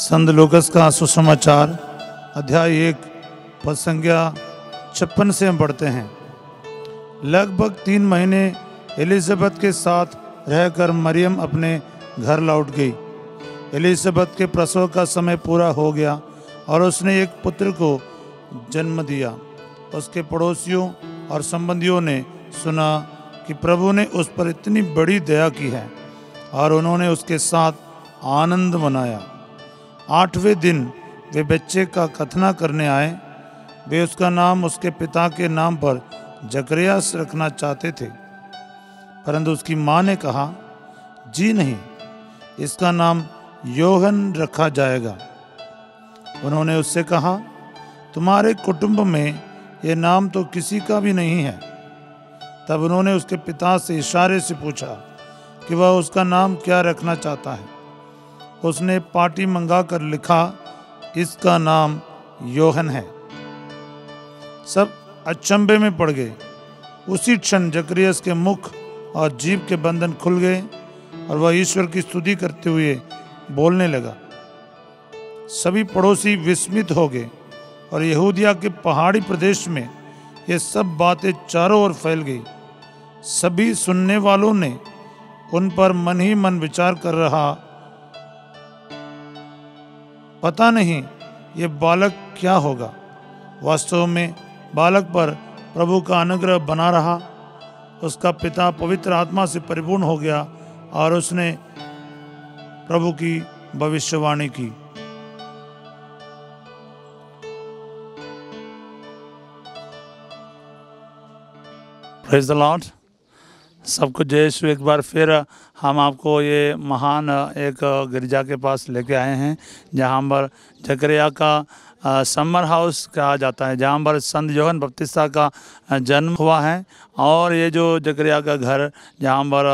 संत Lucas का सुसमाचार अध्याय 1 पद संख्या 56 से हम पढ़ते हैं। लगभग 3 महीने एलिजाबेथ के साथ रहकर मरियम अपने घर लौट गई। एलिजाबेथ के प्रसव का समय पूरा हो गया और उसने एक पुत्र को जन्म दिया। उसके पड़ोसियों और संबंधियों ने सुना कि प्रभु ने उस पर इतनी बड़ी दया की है और उन्होंने उसके साथ आनंद मनाया। 8वें दिन वे बच्चे का खतना करने आए। वे उसका नाम उसके पिता के नाम पर जकरियास रखना चाहते थे, परंतु उसकी मां ने कहा, जी नहीं, इसका नाम योहन रखा जाएगा। उन्होंने उससे कहा, तुम्हारे कुटुंब में यह नाम तो किसी का भी नहीं है। तब उन्होंने उसके पिता से इशारे से पूछा कि वह उसका नाम क्या रखना चाहता है। उसने पाटी मंगा कर लिखा, इसका नाम योहन है। सब अचंभे में पड़ गए। उसी क्षण जकरियास के मुख और जीभ के बंधन खुल गए और वह ईश्वर की स्तुति करते हुए बोलने लगा। सभी पड़ोसी विस्मित हो गए और यहूदिया के पहाड़ी प्रदेश में ये सब बातें चारों ओर फैल गई। सभी सुनने वालों ने उन पर मन ही मन विचार कर रहा, पता नहीं ये बालक क्या होगा। वास्तव में बालक पर प्रभु का अनुग्रह बना रहा। उसका पिता पवित्र आत्मा से परिपूर्ण हो गया और उसने प्रभु की भविष्यवाणी की। Praise the Lord. सबको जय यीशु। एक बार फिर हम आपको ये महान एक गिरजा के पास लेके आए हैं जहाँ पर जकरिया का समर हाउस कहा जाता है, जहाँ पर संत योहन बपतिस्ता का जन्म हुआ है। और ये जो जकरिया का घर जहाँ पर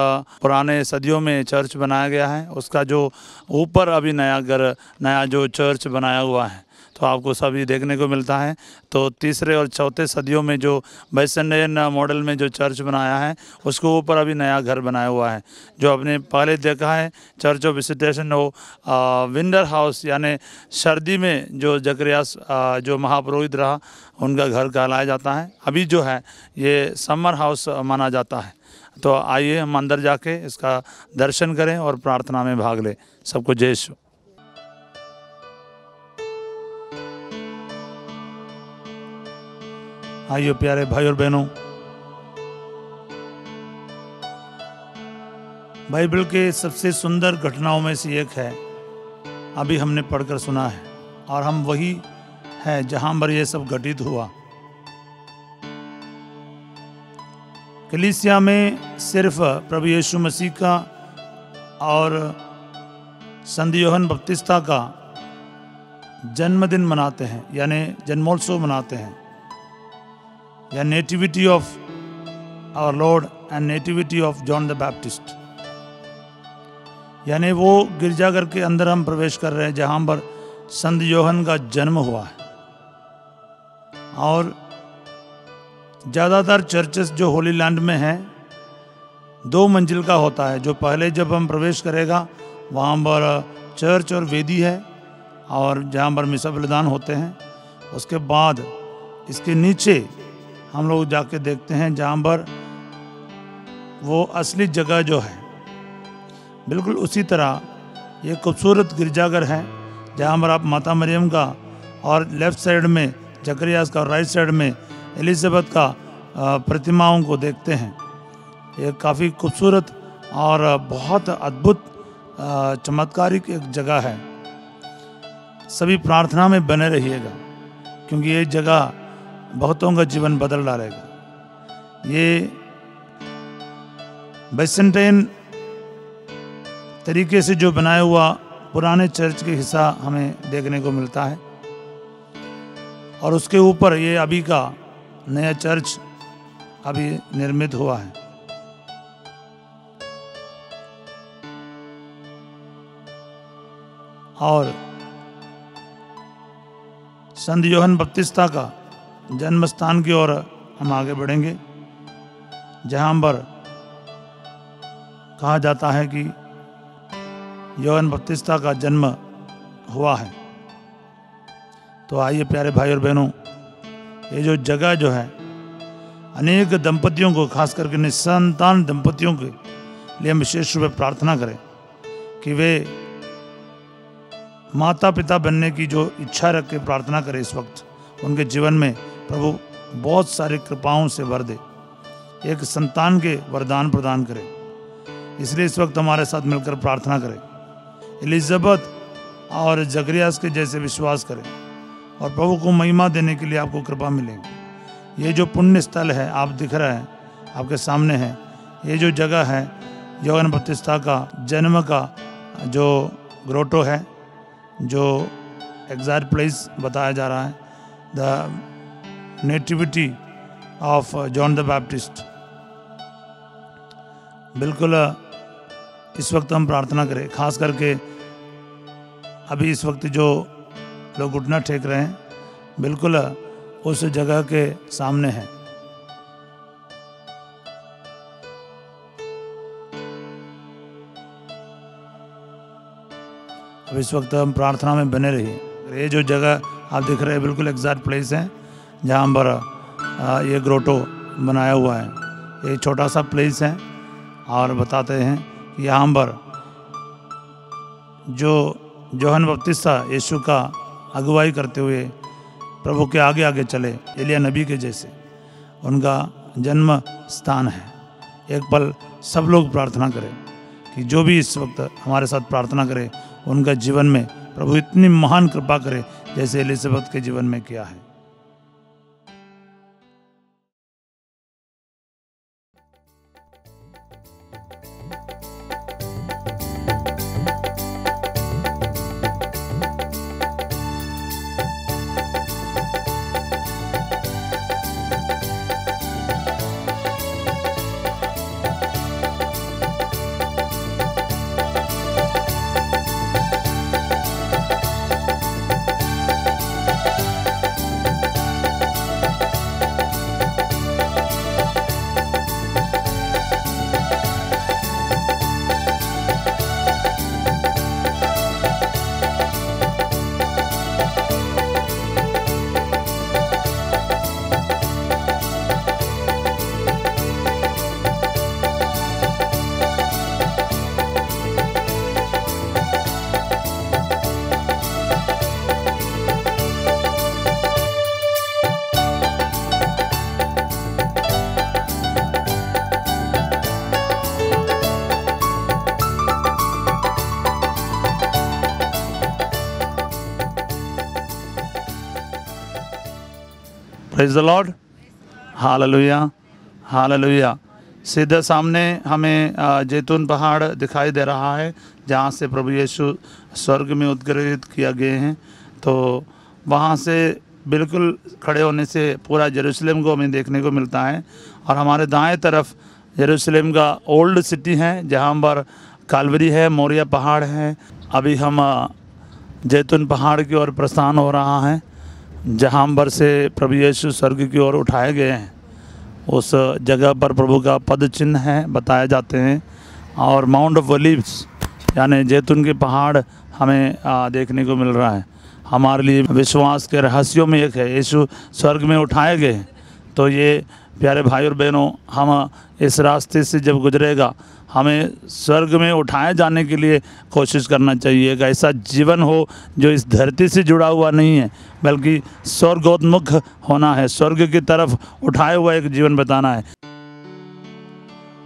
पुराने सदियों में चर्च बनाया गया है, उसका जो ऊपर अभी नया घर, नया जो चर्च बनाया हुआ है, तो आपको सभी देखने को मिलता है। तो 3रे और 4थे सदियों में जो बैसेंडेन मॉडल में जो चर्च बनाया है, उसको ऊपर अभी नया घर बनाया हुआ है। जो आपने पहले देखा है चर्च ऑफ विजिटेशन हो विंटर हाउस, यानी सर्दी में जो जकरियास जो महापुरोहित रहा उनका घर कहलाया जाता है। अभी जो है ये समर हाउस माना जाता है। तो आइए हम अंदर जाके इसका दर्शन करें और प्रार्थना में भाग लें। सबको जय यीशु। आइए प्यारे भाई और बहनों, बाइबल के सबसे सुंदर घटनाओं में से एक है, अभी हमने पढ़कर सुना है, और हम वही है जहां पर यह सब घटित हुआ। कलीसिया में सिर्फ प्रभु यीशु मसीह का और संत योहन बपतिस्ता का जन्मदिन मनाते हैं, यानी जन्मोत्सव मनाते हैं, या nativity of our Lord and nativity of John the Baptist. यानी वो गिरजाघर के अंदर हम प्रवेश कर रहे हैं जहाँ पर संत योहन का जन्म हुआ है। और ज़्यादातर चर्चेस जो होली लैंड में हैं 2 मंजिल का होता है। जो पहले जब हम प्रवेश करेगा वहाँ पर चर्च और वेदी है और जहाँ पर मिसा बलिदान होते हैं। उसके बाद इसके नीचे हम लोग जाके देखते हैं जहाँ पर वो असली जगह जो है, बिल्कुल उसी तरह ये खूबसूरत गिरजाघर है जहाँ पर आप माता मरियम का और लेफ़्ट साइड में जकरियास का और राइट साइड में एलिजाबेथ का प्रतिमाओं को देखते हैं। ये काफ़ी खूबसूरत और बहुत अद्भुत चमत्कारिक एक जगह है। सभी प्रार्थना में बने रहिएगा क्योंकि ये जगह बहुतों का जीवन बदल डालेगा। ये बैसेंटेन तरीके से जो बनाया हुआ पुराने चर्च के हिस्सा हमें देखने को मिलता है और उसके ऊपर ये अभी का नया चर्च अभी निर्मित हुआ है। और संत योहन बपतिस्ता का जन्म स्थान की ओर हम आगे बढ़ेंगे जहाँ पर कहा जाता है कि योहन बपतिस्ता का जन्म हुआ है। तो आइए प्यारे भाई और बहनों, ये जो जगह जो है अनेक दंपतियों को, खास करके निसंतान दंपतियों के लिए हम विशेष रूप से प्रार्थना करें कि वे माता पिता बनने की जो इच्छा रख के प्रार्थना करें इस वक्त, उनके जीवन में प्रभु बहुत सारी कृपाओं से भर दे, एक संतान के वरदान प्रदान करें। इसलिए इस वक्त हमारे साथ मिलकर प्रार्थना करें, एलिजाबेथ और जकरियास के जैसे विश्वास करें और प्रभु को महिमा देने के लिए आपको कृपा मिलेगी। ये जो पुण्य स्थल है, आप दिख रहा है, आपके सामने है, ये जो जगह है यूहन्ना बपतिस्ता का जन्म का जो ग्रोटो है, जो एग्जाइल प्लेस बताया जा रहा है, the nativity of John the Baptist. बिल्कुल इस वक्त हम प्रार्थना करें, खास करके अभी इस वक्त जो लोग घुटना टेक रहे हैं बिल्कुल उस जगह के सामने है। अब इस वक्त हम प्रार्थना में बने रहिए। ये जो जगह आप देख रहे हैं बिल्कुल एग्जैक्ट प्लेस है जहाँ पर ये ग्रोटो बनाया हुआ है। ये छोटा सा प्लेस है और बताते हैं कि यहाँ पर जो यूहन्ना बपतिस्ता यीशु का अगुवाई करते हुए प्रभु के आगे आगे चले, एलिया नबी के जैसे उनका जन्म स्थान है। एक पल सब लोग प्रार्थना करें कि जो भी इस वक्त हमारे साथ प्रार्थना करे उनका जीवन में प्रभु इतनी महान कृपा करे जैसे एलिजाबेथ के जीवन में किया है। Praise the Lord, hallelujah hallelujah. सीधा सामने हमें जैतून पहाड़ दिखाई दे रहा है जहाँ से प्रभु यीशु स्वर्ग में उद्गीरित किया गए हैं। तो वहाँ से बिल्कुल खड़े होने से पूरा यरूशलेम को हमें देखने को मिलता है और हमारे दाएं तरफ यरूशलेम का ओल्ड सिटी है जहाँ पर कालवरी है, मोरिया पहाड़ है। अभी हम जैतून पहाड़ की ओर प्रस्थान हो रहा है जहाँ पर से प्रभु यीशु स्वर्ग की ओर उठाए गए हैं। उस जगह पर प्रभु का पद चिन्ह है बताए जाते हैं और माउंट ऑफ ओलिव्स यानी जैतून के पहाड़ हमें देखने को मिल रहा है। हमारे लिए विश्वास के रहस्यों में एक है, यीशु स्वर्ग में उठाए गए। तो ये प्यारे भाई और बहनों, हम इस रास्ते से जब गुजरेगा हमें स्वर्ग में उठाए जाने के लिए कोशिश करना चाहिए। एक ऐसा जीवन हो जो इस धरती से जुड़ा हुआ नहीं है बल्कि स्वर्गोन्मुख होना है, स्वर्ग की तरफ उठाए हुआ एक जीवन बताना है।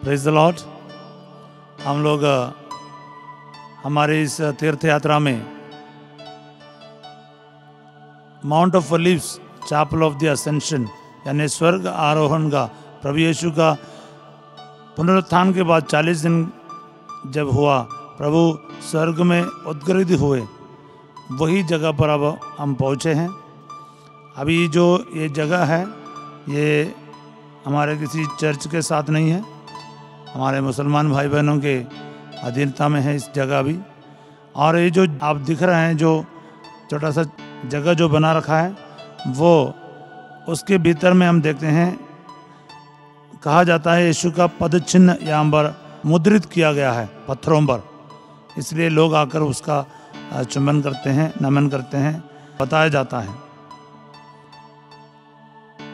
Praise the Lord. हम लोग हमारे इस तीर्थ यात्रा में mount of olives, chapel of the ascension यानी स्वर्ग आरोहण का, प्रभु यीशु का पुनरुत्थान के बाद 40 दिन जब हुआ प्रभु स्वर्ग में उद्गीरित हुए, वही जगह पर अब हम पहुँचे हैं। अभी जो ये जगह है ये हमारे किसी चर्च के साथ नहीं है, हमारे मुसलमान भाई बहनों के अधीनता में है इस जगह भी। और ये जो आप दिख रहे हैं जो छोटा सा जगह जो बना रखा है वो उसके भीतर में हम देखते हैं, कहा जाता है यीशु का पद चिन्ह यहाँ पर मुद्रित किया गया है पत्थरों पर, इसलिए लोग आकर उसका चुंबन करते हैं, नमन करते हैं, बताया जाता है।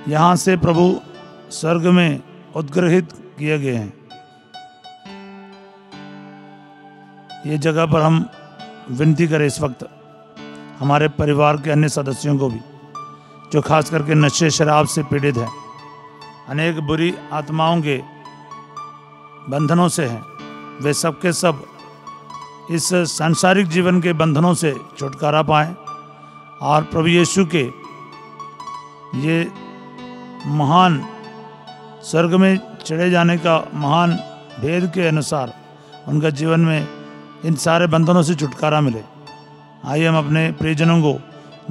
यहाँ से प्रभु स्वर्ग में उद्ग्रहित किए गए हैं। ये जगह पर हम विनती करें इस वक्त हमारे परिवार के अन्य सदस्यों को भी, जो खास करके नशे शराब से पीड़ित हैं, अनेक बुरी आत्माओं के बंधनों से हैं। वे सब के सब इस सांसारिक जीवन के बंधनों से छुटकारा पाएं और प्रभु यीशु के ये महान स्वर्ग में चढ़े जाने का महान भेद के अनुसार उनका जीवन में इन सारे बंधनों से छुटकारा मिले। आइए हम अपने प्रियजनों को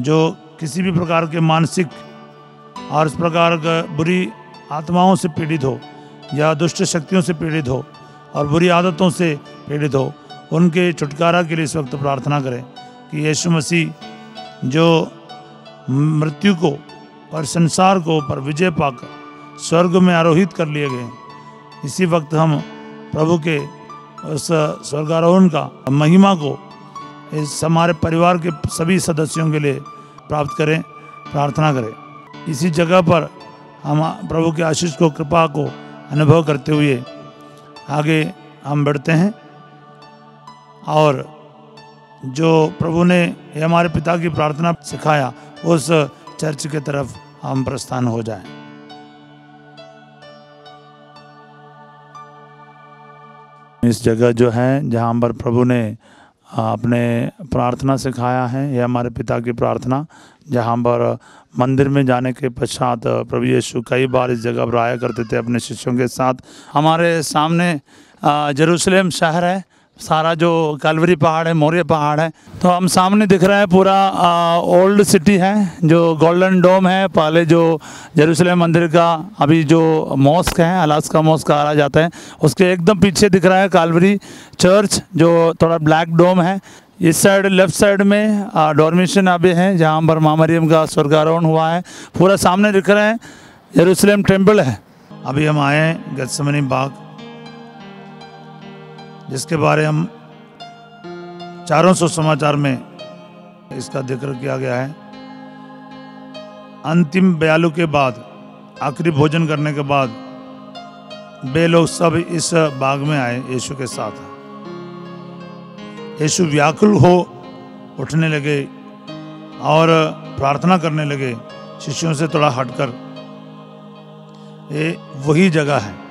जो किसी भी प्रकार के मानसिक और इस प्रकार का बुरी आत्माओं से पीड़ित हो या दुष्ट शक्तियों से पीड़ित हो और बुरी आदतों से पीड़ित हो, उनके छुटकारा के लिए इस वक्त प्रार्थना करें कि यीशु मसीह जो मृत्यु को और संसार को पर विजय पाकर स्वर्ग में आरोहित कर लिए गए, इसी वक्त हम प्रभु के उस स्वर्गारोहण का महिमा को इस हमारे परिवार के सभी सदस्यों के लिए प्राप्त करें, प्रार्थना करें। इसी जगह पर हम प्रभु के आशीष को, कृपा को अनुभव करते हुए आगे हम बढ़ते हैं। और जो प्रभु ने हमारे पिता की प्रार्थना सिखाया, उस चर्च के तरफ हम प्रस्थान हो जाएं। इस जगह जो है जहाँ पर प्रभु ने अपने प्रार्थना सिखाया है, यह हमारे पिता की प्रार्थना, जहाँ पर मंदिर में जाने के पश्चात प्रभु यीशु कई बार इस जगह पर आया करते थे अपने शिष्यों के साथ। हमारे सामने जेरूसलेम शहर है, सारा जो कैलवरी पहाड़ है, मोरिया पहाड़ है, तो हम सामने दिख रहा है पूरा ओल्ड सिटी है, जो गोल्डन डोम है, पहले जो जेरूसलेम मंदिर का, अभी जो मॉस्क है अलास्का मॉस्क कहा जाता है, उसके एकदम पीछे दिख रहा है कैलवरी चर्च, जो थोड़ा ब्लैक डोम है। इस साइड लेफ़्ट साइड में डॉर्मिशन अभी है, जहाँ पर मां मरियम का स्वर्गारोहण हुआ है। पूरा सामने दिख रहा है जेरूसलेम टेम्पल है। अभी हम आए हैं गैतसमनी बाग, जिसके बारे हम 400 समाचार में इसका जिक्र किया गया है। अंतिम बयालु के बाद, आखिरी भोजन करने के बाद, वे लोग सब इस बाग में आए यीशु के साथ। यीशु व्याकुल हो उठने लगे और प्रार्थना करने लगे शिष्यों से थोड़ा हटकर। ये वही जगह है